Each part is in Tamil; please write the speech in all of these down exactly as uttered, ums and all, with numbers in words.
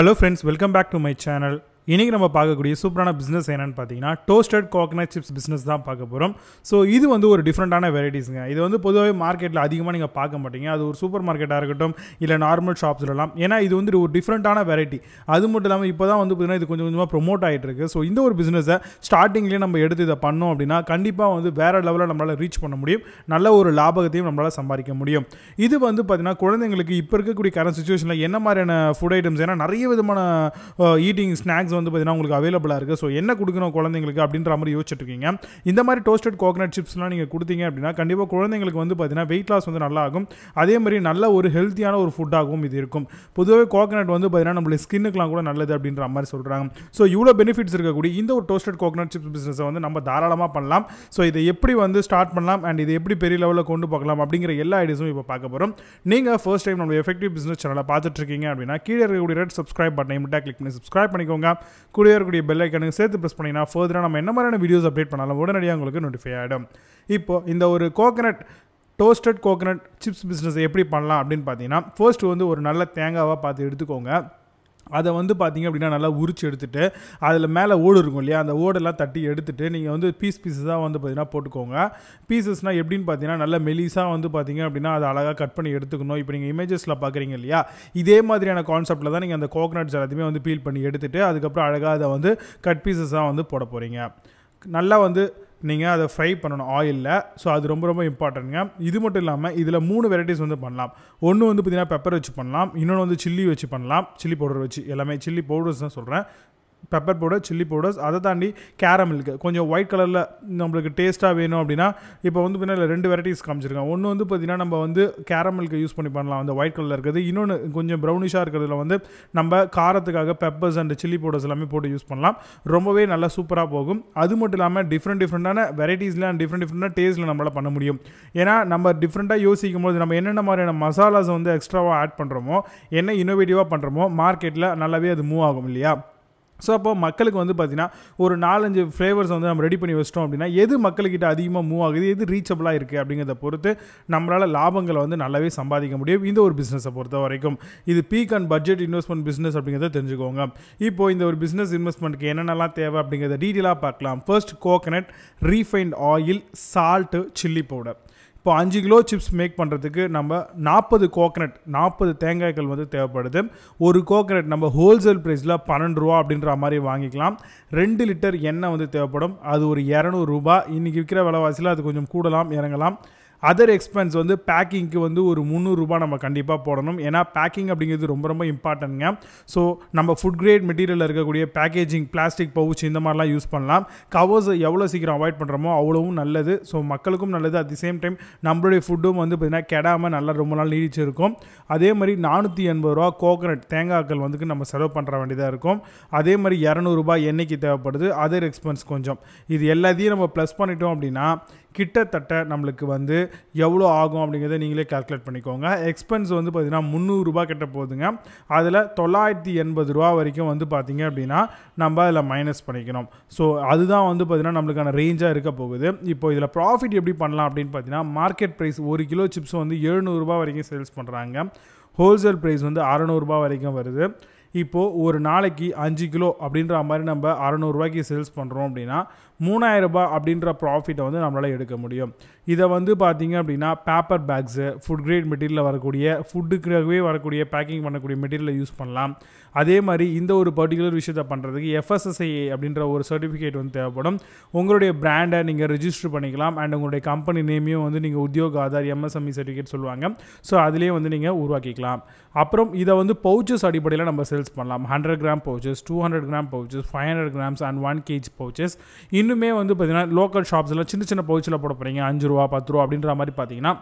Hello friends, welcome back to my channel. இன்னைக்கு நம்ம பார்க்கக்கூடிய சூப்பரான பிசினஸ் என்னன்னு பார்த்தீங்கன்னா டோஸ்டட் கோகனட் சிப்ஸ் பிசினஸ் தான் பார்க்க போகிறோம். ஸோ இது வந்து ஒரு டிஃப்ரெண்டான வெரைட்டிஸ்ங்க. இது வந்து பொதுவாக மார்க்கெட்டில் அதிகமாக நீங்கள் பார்க்க மாட்டீங்க. அது ஒரு சூப்பர் மார்க்கெட்டாக இருக்கட்டும் இல்லை நார்மல் ஷாப்ஸ்லாம், ஏன்னா இது வந்து ஒரு டிஃப்ரெண்டான வெரைட்டி. அது மட்டும் இல்லாமல் இப்போ தான் வந்து பார்த்தீங்கன்னா இது கொஞ்சம் கொஞ்சமாக ப்ரொமோட் ஆகிட்டு இருக்கு. ஸோ இந்த ஒரு பிஸ்னஸை ஸ்டார்டிங்லேயே நம்ம எடுத்து இதை பண்ணோம் அப்படின்னா கண்டிப்பாக வந்து வேறு லெவலில் நம்மளால் ரீச் பண்ண முடியும், நல்ல ஒரு லாபகத்தையும் நம்மளால் சம்பாதிக்க முடியும். இது வந்து பார்த்தீங்கன்னா குழந்தைங்களுக்கு இப்போ இருக்கக்கூடிய கரண்ட் சுச்சுவேஷனில் என்ன மாதிரியான ஃபுட் ஐட்டம்ஸ், ஏன்னா நிறைய விதமான ஈட்டிங் ஸ்நாக்ஸ் வந்து பார்த்தீங்கன்னா உங்களுக்கு அவைலபிளாக இருக்குது. ஸோ என்ன கொடுக்கணும் குழந்தைங்களுக்கு அப்படின்ற மாதிரி யோசிச்சுட்டு இருக்கீங்க. இந்த மாதிரி டோஸ்டட் கோகனட் சிப்ஸ்லாம் நீங்கள் கொடுத்தீங்க அப்படின்னா கண்டிப்பாக குழந்தைங்களுக்கு வந்து பார்த்தீங்கன்னா வெயிட் லாஸ் வந்து நல்லா ஆகும். அதே மாதிரி நல்ல ஒரு ஹெல்த்தியான ஒரு ஃபுட்டாகவும் இது இருக்கும். பொதுவாகவே கோகனட் வந்து பார்த்தீங்கன்னா நம்மளுடைய ஸ்கின்னுக்குலாம் கூட நல்லது அப்படின்ற மாதிரி சொல்கிறாங்க. ஸோ இவ்வளோ பெனிஃபிட்ஸ் இருக்கக்கூடிய இந்த ஒரு டோஸ்டட் கோகனட் சிப்ஸ் பிஸ்னஸை வந்து நம்ம தாராளமாக பண்ணலாம். ஸோ இதை எப்படி வந்து ஸ்டார்ட் பண்ணலாம் அண்ட் இது எப்படி பெரிய லெவலில் கொண்டு பார்க்கலாம் அப்படிங்கிற எல்லா ஐடியாஸும் இப்போ பார்க்க போகிறோம். நீங்கள் ஃபர்ஸ்ட் டைம் நம்ம எஃபெக்டிவ் பிஸ்னஸ் சேனலை பார்த்துட்டு இருக்கீங்க அப்படின்னா கீழே இருக்கக்கூடிய ரெட் சப்ஸ்கிரைப் பட்டனை மட்டும் கிளிக் பண்ணி சப்ஸ்கிரைப் பண்ணிக்கோங்க. கூடிய கூடிய பெல் ஐக்கானுக்கு சேர்த்து ப்ரெஸ் பண்ணிங்கன்னா ஃபர்தராக நம்ம என்ன மாதிரியான வீடியோஸ் அப்டேட் பண்ணாலும் உடனடியாக உங்களுக்கு நோட்டிஃபை ஆகிடும். இப்போது இந்த ஒரு coconut toasted coconut chips business எப்படி பண்ணலாம் அப்படின்னு பார்த்தீங்கன்னா ஃபர்ஸ்ட்டு வந்து ஒரு நல்ல தேங்காவாக பார்த்து எடுத்துக்கோங்க. அதை வந்து பார்த்தீங்க அப்படின்னா நல்லா உரிச்சு எடுத்துகிட்டு அதில் மேலே ஓடு இருக்கும் இல்லையா, அந்த ஓடெல்லாம் தட்டி எடுத்துகிட்டு நீங்கள் வந்து பீஸ் பீஸஸாக வந்து பார்த்தீங்கன்னா போட்டுக்கோங்க. பீசஸ்னால் எப்படின்னு பார்த்தீங்கன்னா நல்ல மெலிசாக வந்து பார்த்தீங்க அப்படின்னா அதை அழகாக கட் பண்ணி எடுத்துக்கணும். இப்போ நீங்கள் இமேஜஸில் பார்க்குறீங்க இல்லையா, இதே மாதிரியான கான்செப்டில் தான் நீங்கள் அந்த கோகனட்ஸ் எல்லாத்தையுமே வந்து பீல் பண்ணி எடுத்துகிட்டு அதுக்கப்புறம் அழகாக அதை வந்து கட் பீசஸாக வந்து போட போகிறீங்க. நல்லா வந்து நீங்கள் அதை ஃப்ரை பண்ணணும் ஆயிலில். ஸோ அது ரொம்ப ரொம்ப இம்பார்ட்டன்ட்ங்க. இது மட்டும் இல்லாமல் இதில் மூணு வெரைட்டிஸ் வந்து பண்ணலாம். ஒன்று வந்து பார்த்திங்கன்னா பெப்பர் வச்சு பண்ணலாம், இன்னொன்று வந்து சில்லி வச்சு பண்ணலாம், சில்லி பவுடர் வச்சு, எல்லாமே சில்லி பவுடர்ஸ் தான் சொல்கிறேன், பெப்பர் பவுடர் சில்லி பவுடர்ஸ். அதை தாண்டி கேரமில்க்கு கொஞ்சம் ஒயிட் கலரில் நம்மளுக்கு டேஸ்ட்டாக வேணும் அப்படின்னா இப்போ வந்து பார்த்தீங்கன்னா ரெண்டு வெரைட்டிஸ் காமிச்சிருக்கேன். ஒன்று வந்து பார்த்திங்கன்னா நம்ம வந்து கேரமில்க்கு யூஸ் பண்ணி பண்ணலாம், அந்த ஒயிட் கலரில் இருக்குது. இன்னொன்று கொஞ்சம் ப்ரௌனிஷாக இருக்கிறதுல வந்து நம்ம காரத்துக்காக பெப்பர்ஸ் அண்ட் சில்லி பவுடர்ஸ் எல்லாமே போட்டு யூஸ் பண்ணலாம். ரொம்பவே நல்லா சூப்பராக போகும். அது மட்டும் இல்லாமல் டிஃப்ரெண்ட் டிஃப்ரெண்டான வெரைட்டிஸில் அண்ட் டிஃப்ரெண்ட் டிஃப்ரெண்டான டேஸ்ட்டில் நம்மளால் பண்ண முடியும். ஏன்னா நம்ம டிஃப்ரெண்ட்டாக யோசிக்கும் போது நம்ம என்னென்ன மாதிரியான மசாலாஸ் வந்து எக்ஸ்ட்ராவாக ஆட் பண்ணுறோமோ, என்ன இன்னோவேட்டிவாக பண்ணுறோமோ மார்க்கெட்டில் நல்லாவே அது மூவ் ஆகும் இல்லையா. ஸோ அப்போ மக்களுக்கு வந்து பார்த்திங்கன்னா ஒரு நாலஞ்சு ஃப்ளேவர்ஸ் வந்து நம்ம ரெடி பண்ணி வச்சிட்டோம் அப்படின்னா எது மக்கள்கிட்ட அதிகமாக மூவ் ஆகுது, எது ரீச்சபிளாக இருக்குது அப்படிங்கிறத பொறுத்து நம்மளால் லாபங்களை வந்து நல்லாவே சம்பாதிக்க முடியும். இந்த ஒரு பிஸ்னஸை பொறுத்த வரைக்கும் இது peak and budget investment business அப்படிங்கிறத தெரிஞ்சுக்கோங்க. இப்போது இந்த ஒரு பிஸ்னஸ் இன்வெஸ்ட்மெண்ட்டுக்கு என்னென்னலாம் தேவை அப்படிங்கிறத டீட்டெயிலாக பார்க்கலாம். First coconut, refined oil, salt, chilli powder. இப்போ அஞ்சு கிலோ சிப்ஸ் மேக் பண்ணுறதுக்கு நம்ம நாற்பது கோகனட், நாற்பது தேங்காய்கள் வந்து தேவைப்படுது. ஒரு கோகனட் நம்ம ஹோல்சேல் ப்ரைஸில் பன்னெண்டு ரூபா அப்படின்ற மாதிரி வாங்கிக்கலாம். ரெண்டு லிட்டர் எண்ணெய் வந்து தேவைப்படும், அது ஒரு இரநூறுபா. இன்றைக்கி விற்கிற விலைவாசியில் அது கொஞ்சம் கூடலாம் இறங்கலாம். அதர் எக்ஸ்பென்ஸ் வந்து பேக்கிங்க்கு வந்து ஒரு முந்நூறுரூபா நம்ம கண்டிப்பாக போடணும். ஏன்னா பேக்கிங் அப்படிங்கிறது ரொம்ப ரொம்ப இம்பார்ட்டன்ட்ங்க. ஸோ நம்ம ஃபுட் கிரேட் மெட்டீரியலில் இருக்கக்கூடிய பேக்கேஜிங், பிளாஸ்டிக் பவுச் இந்த மாதிரிலாம் யூஸ் பண்ணலாம். கவர்ஸை எவ்வளோ சீக்கிரம் அவாய்ட் பண்ணுறோமோ அவ்வளோவும் நல்லது. ஸோ மக்களுக்கும் நல்லது, அட் தி சேம் டைம் நம்மளுடைய ஃபுட்டும் வந்து பார்த்திங்கன்னா கெடாமல் நல்லா ரொம்ப நாள் நீடிச்சிருக்கும். அதே மாதிரி நானூற்றி எண்பது ரூபா கோகனட் தேங்காய்கள் வந்து நம்ம செலவு பண்ணுற வேண்டியதாக இருக்கும். அதே மாதிரி இரநூறுபா எண்ணெய்க்கு தேவைப்படுது, அதர் எக்ஸ்பென்ஸ் கொஞ்சம். இது எல்லாத்தையும் நம்ம ப்ளஸ் பண்ணிட்டோம் அப்படின்னா கிட்டத்தட்ட நம்மளுக்கு வந்து எவ்வளோ ஆகும் அப்படிங்கிறத நீங்களே கால்குலேட் பண்ணிக்கோங்க. எக்ஸ்பென்ஸ் வந்து பார்த்திங்கன்னா முந்நூறுரூபா கிட்ட போகுதுங்க. அதில் தொள்ளாயிரத்தி எண்பது ரூபா வரைக்கும் வந்து பார்த்திங்க அப்படின்னா நம்ம அதில் மைனஸ் பண்ணிக்கணும். ஸோ அதுதான் வந்து பார்த்திங்கன்னா நம்மளுக்கான ரேஞ்சாக இருக்க போகுது. இப்போ இதில் ப்ராஃபிட் எப்படி பண்ணலாம் அப்படின்னு பார்த்திங்கன்னா மார்க்கெட் ப்ரைஸ் ஒரு கிலோ சிப்ஸ் வந்து எழுநூறுபா வரைக்கும் சேல்ஸ் பண்ணுறாங்க. ஹோல்சேல் ப்ரைஸ் வந்து அறநூறுபா வரைக்கும் வருது. இப்போது ஒரு நாளைக்கு அஞ்சு கிலோ அப்படின்ற மாதிரி நம்ம அறநூறுபாய்க்கு சேல்ஸ் பண்ணுறோம் அப்படின்னா மூணாயிரரூபா அப்படின்ற ப்ராஃபிட்டை வந்து நம்மளால் எடுக்க முடியும். இதை வந்து பார்த்திங்க அப்படின்னா பேப்பர் பேக்ஸு, ஃபுட் கிரேட் மெட்டீரியலில் வரக்கூடிய ஃபுட்டுக்காகவே வரக்கூடிய பேக்கிங் பண்ணக்கூடிய மெட்டீரியலை யூஸ் பண்ணலாம். அதே மாதிரி இந்த ஒரு பர்டிகுலர் விஷயத்தை பண்ணுறதுக்கு எஃப்எஸ்எஸ்ஐஏ அப்படின்ற ஒரு சர்டிஃபிகேட் வந்து தேவைப்படும். உங்களுடைய பிராண்டை நீங்கள் ரிஜிஸ்டர் பண்ணிக்கலாம் அண்ட் உங்களுடைய கம்பெனி நேமையும் வந்து நீங்கள் உத்தியோக ஆதார் எம்எஸ்எம்இ சர்டிஃபிகேட் சொல்லுவாங்க. ஸோ அதிலே வந்து நீங்கள் உருவாக்கிக்கலாம். அப்புறம் இதை வந்து பவுச்சஸ் அடிப்படையில் நம்ம சேல்ஸ் பண்ணலாம். Hundred gram pouches, two hundred gram pouches, five hundred grams and one KG pouches. இன்னுமே வந்து பார்த்தீங்கன்னா லோக்கல் ஷாப்ஸில் சின்ன சின்ன பவுச்சில் போட போகிறீங்க, அஞ்சு ரூபா பத்து ரூபா அப்படின்ற மாதிரி பார்த்தீங்கன்னா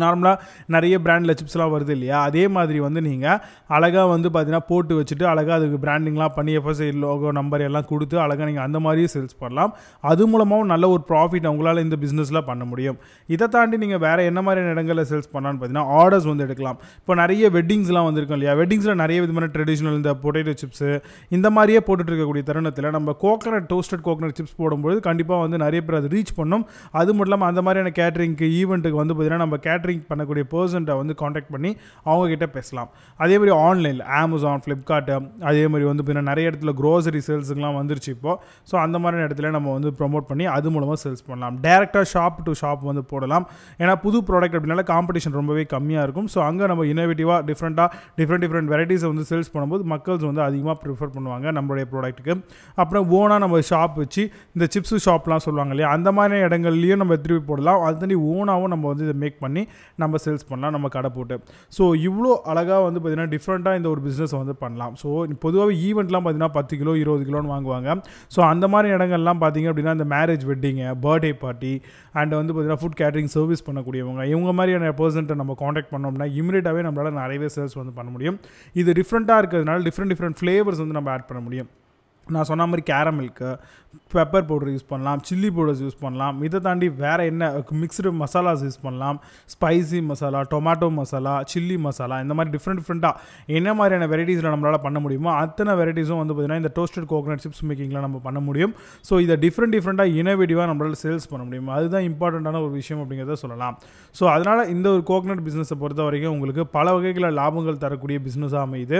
நார்மலாக நிறைய பிராண்டில் சிப்ஸ்லாம் வருது இல்லையா, அதே மாதிரி வந்து நீங்கள் அழகாக வந்து பார்த்தீங்கன்னா போட்டு வச்சுட்டு அழகாக அதுக்கு பிராண்டிங்லாம் பண்ணி எஃப்எஸ்ஐ லோகோ நம்பர் எல்லாம் கொடுத்து அழகாக நீங்கள் அந்த மாதிரியும் சேல்ஸ் பண்ணலாம். அது மூலமாகவும் நல்ல ஒரு ப்ராஃபிட் உங்களால் இந்த பிஸ்னஸில் பண்ண முடியும். இதை தாண்டி நீங்கள் வேறு என்ன மாதிரியான இடங்களில் சேல்ஸ் பண்ணலான்னு பார்த்தீங்கன்னா ஆர்டர்ஸ் வந்து எடுக்கலாம். இப்போ நிறைய வெட்டிங்ஸ்லாம் வந்துருக்கும் இல்லையா, வெட்டிங்ஸில் நிறைய விதமான ட்ரெடிஷ்னல் இந்த பொட்டேட்டோ சிப்ஸு இந்த மாதிரியே போட்டுட்டு இருக்கக்கூடிய தருணத்தில் நம்ம கோகனட் டோஸ்டட் கோகனட் சிப்ஸ் போடும்போது கண்டிப்பாக வந்து நிறைய பேர் அது ரீச் பண்ணும். அது மட்டும் இல்லாமல் அந்த மாதிரியான கேட்ரிங்க்கு ஈவெண்ட்டுக்கு வந்து பார்த்தீங்கன்னா நம்ம கேட் கேட்டரிங் பண்ணக்கூடிய பர்சன்ட்டை வந்து காண்டாக்ட் பண்ணி அவங்கக்கிட்ட பேசலாம். அதே மாதிரி ஆன்லைன் அமேசான் ஃப்ளிப்கார்ட் அதே மாதிரி வந்து பின்ன நிறைய இடத்துல க்ரோசரி சேல்ஸுக்கெலாம் வந்துருச்சு இப்போது. ஸோ அந்த மாதிரி இடத்துல நம்ம வந்து ப்ரொமோட் பண்ணி அது மூலமாக சேல்ஸ் பண்ணலாம். டேரெக்டாக ஷாப் டு ஷாப் வந்து போடலாம். ஏன்னா புது ப்ராடக்ட் அப்படின்னால காம்படிஷன் ரொம்பவே கம்மியாக இருக்கும். ஸோ அங்கே நம்ம இனோவேட்டிவாக டிஃப்ரெண்ட்டாக டிஃப்ரெண்ட் டிஃப்ரெண்ட் வெரைட்டிஸை வந்து சேல்ஸ் பண்ணும்போது மக்கள்ஸ் வந்து அதிகமாக ப்ரிஃபர் பண்ணுவாங்க நம்மளுடைய ப்ராடக்ட்டுக்கு. அப்புறம் ஓனாக நம்ம ஷாப் வச்சு இந்த சிப்ஸு ஷாப்லாம் சொல்லுவாங்க இல்லையா, அந்த மாதிரி இடங்கள்லையும் நம்ம திருப்பி போடலாம். அது தண்ணி ஓனாகவும் நம்ம வந்து இதை மேக் பண்ணி நம்ம சேல்ஸ் பண்ணலாம் நம்ம கடை போட்டு. ஸோ இவ்வளோ அழகாக வந்து பார்த்திங்கன்னா டிஃப்ரெண்ட்டாக இந்த ஒரு பிஸ்னஸை வந்து பண்ணலாம். ஸோ பொதுவாக ஈவெண்ட்லாம் பார்த்திங்கன்னா பத்து கிலோ இருபது கிலோன்னு வாங்குவாங்க. ஸோ அந்த மாதிரி இடங்கள்லாம் பார்த்திங்க அப்படின்னா இந்த marriage wedding birthday party and வந்து பார்த்திங்கன்னா ஃபுட் கேட்ரிங் சர்வீஸ் பண்ணக்கூடியவங்க இவங்க மாதிரியான பர்சன்ட்டை நம்ம காண்டாக்ட் பண்ணோம்னா இமிடியேட்டாகவே நம்மளால் நிறையவே சேல்ஸ் வந்து பண்ண முடியும். இது டிஃப்ரெண்ட்டாக இருக்கிறதுனால டிஃப்ரெண்ட் டிஃப்ரெண்ட் ஃப்ளேவர்ஸ் வந்து நம்ம ஆட் பண்ண முடியும். நான் சொன்ன மாதிரி கேரமில்க்கு பெப்பர் பவுடர் யூஸ் பண்ணலாம், சில்லி பவுடர்ஸ் யூஸ் பண்ணலாம். இதை தாண்டி வேறு என்ன மிக்ஸ்டு மசாலாஸ் யூஸ் பண்ணலாம், spicy masala, tomato masala, chilli masala, இந்த மாதிரி டிஃப்ரெண்ட் டிஃப்ரெண்ட்டாக என்ன மாதிரியான வெரைட்டிஸில் நம்மளால் பண்ண முடியுமோ அத்தனை வெரைட்டிஸும் வந்து பார்த்திங்கன்னா இந்த டோஸ்டட் கோகனட் சிப்ஸ் மேக்கிங்கில் நம்ம பண்ண முடியும். ஸோ இதை டிஃப்ரெண்ட் டிஃப்ரெண்ட்டாக இனோவேட்டிவாக நம்மளால் சேல்ஸ் பண்ண முடியும். அதுதான் இம்பார்ட்டண்ட்டான ஒரு விஷயம் அப்படிங்கிறத சொல்லலாம். ஸோ அதனால் இந்த ஒரு கோகனட் பிஸ்னஸை பொறுத்த வரைக்கும் உங்களுக்கு பல வகைகளில் லாபங்கள் தரக்கூடிய பிஸ்னஸாக அமையுது.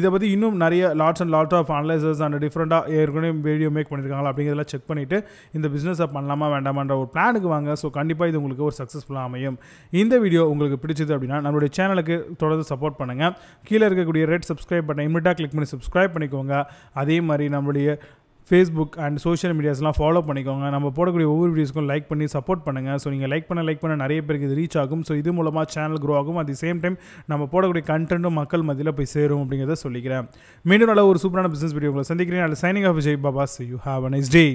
இதை பற்றி இன்னும் நிறைய lots and lot of analysers and different ஏற்கனவே வீடியோ மேக் பண்ணியிருக்காங்களா அப்படிங்கிறதெல்லாம் செக் பண்ணிவிட்டு இந்த பிஸ்னஸை பண்ணலாமா வேண்டாமான்ற ஒரு பிளானுக்கு வாங்க. ஸோ கண்டிப்பாக இது உங்களுக்கு ஒரு சக்ஸஸ்ஃபுல்லாக அமையும். இந்த வீடியோ உங்களுக்கு பிடிச்சது அப்படின்னா நம்மளுடைய சேனலுக்கு தொடர்ந்து சப்போர்ட் பண்ணுங்கள். கீழே இருக்கக்கூடிய ரெட் சப்ஸ்கிரைப் பட்டனை இமிடியேட்டாக கிளிக் பண்ணி சப்ஸ்கிரைப் பண்ணிக்கோங்க. அதே மாதிரி நம்மளுடைய ஃபேஸ்புக் அண்ட் சோஷியல் மீடியாஸ்லாம் ஃபாலோ பண்ணிக்கோங்க. நம்ம போடக்கூடிய ஒவ்வொரு வீடியோஸ்க்கும் லைக் பண்ணி சப்போர்ட் பண்ணுங்கள். ஸோ நீங்கள் லைக் பண்ண லைக் பண்ண நிறைய பேருக்கு இது ரீச் ஆகும். ஸோ இது மூலமாக சேனல் க்ரோ ஆகும். அட் தி சேம் டைம் நம்ம போடக்கூடிய கண்டென்ட்டும் மக்கள் மத்தியில் போய் சேரும் அப்படிங்கிறத சொல்லிக்கிறேன். மீண்டும் நல்ல ஒரு சூப்பரான பிஸ்னஸ் வீடியோ உங்களை சந்திக்கிறேன். அதில் signing off Vijay Baba. See you have a nice day.